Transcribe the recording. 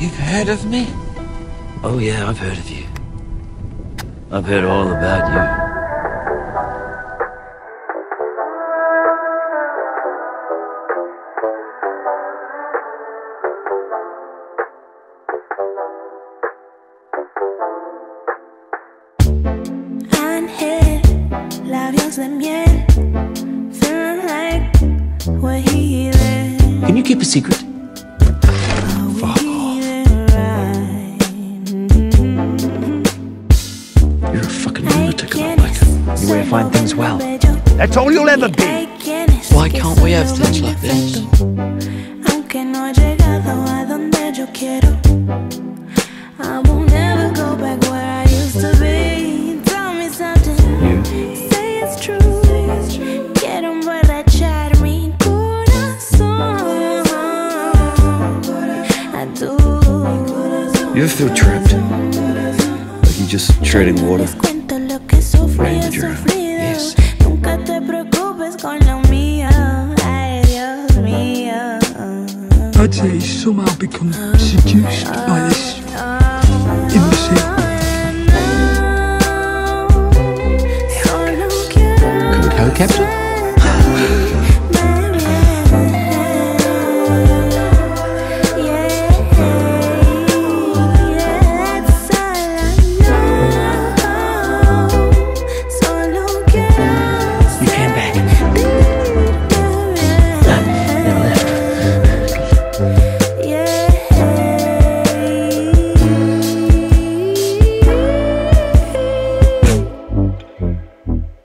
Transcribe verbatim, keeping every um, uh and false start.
You've heard of me? Oh yeah, I've heard of you. I've heard all about you. Ángel, labios de miel, feeling like we're here. Can you keep a secret? You refine things well. That's all you'll ever be. Why can't we have things like this? I will never go back where I used to be. Tell me something. You say it's true. Get on where that chat me. I do. You ever feel trapped? Like you're just treading water. Ranger. Yes. Nunca te preocupes con lo mío. Ay, Dios mío. I'd say he's somehow become seduced by this imbecile. Can we co-captain?